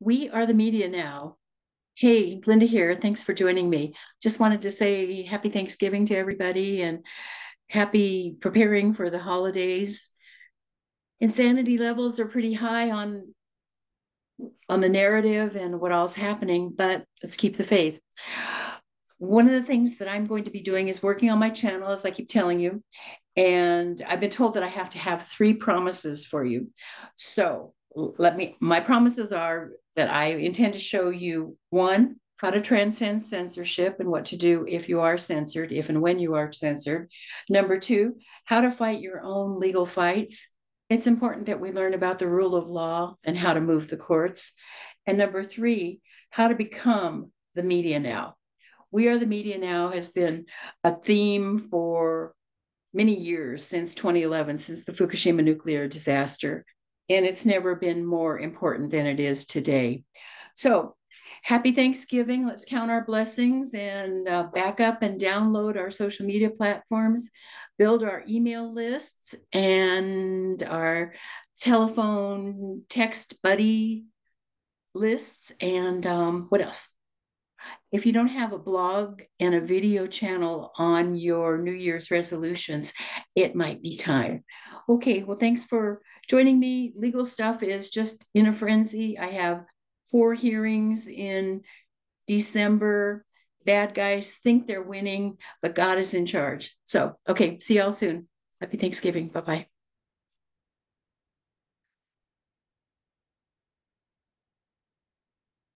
We are the media now. Hey, Linda here. Thanks for joining me. Just wanted to say happy Thanksgiving to everybody and happy preparing for the holidays. Insanity levels are pretty high on the narrative and what all's happening, but let's keep the faith. One of the things that I'm going to be doing is working on my channel, as I keep telling you. And I've been told that I have to have 3 promises for you. So my promises are that I intend to show you, 1, how to transcend censorship and what to do if you are censored, if and when you are censored. Number 2, how to fight your own legal fights. It's important that we learn about the rule of law and how to move the courts. And number 3, how to become the media now. We Are the Media Now has been a theme for many years, since 2011, since the Fukushima nuclear disaster. And it's never been more important than it is today. So happy Thanksgiving. Let's count our blessings and back up and download our social media platforms, build our email lists and our telephone text buddy lists. And what else? If you don't have a blog and a video channel on your New Year's resolutions, it might be time. Okay, well, thanks for joining me. Legal stuff is just in a frenzy. I have 4 hearings in December. Bad guys think they're winning, but God is in charge. So, okay, see y'all soon. Happy Thanksgiving. Bye-bye.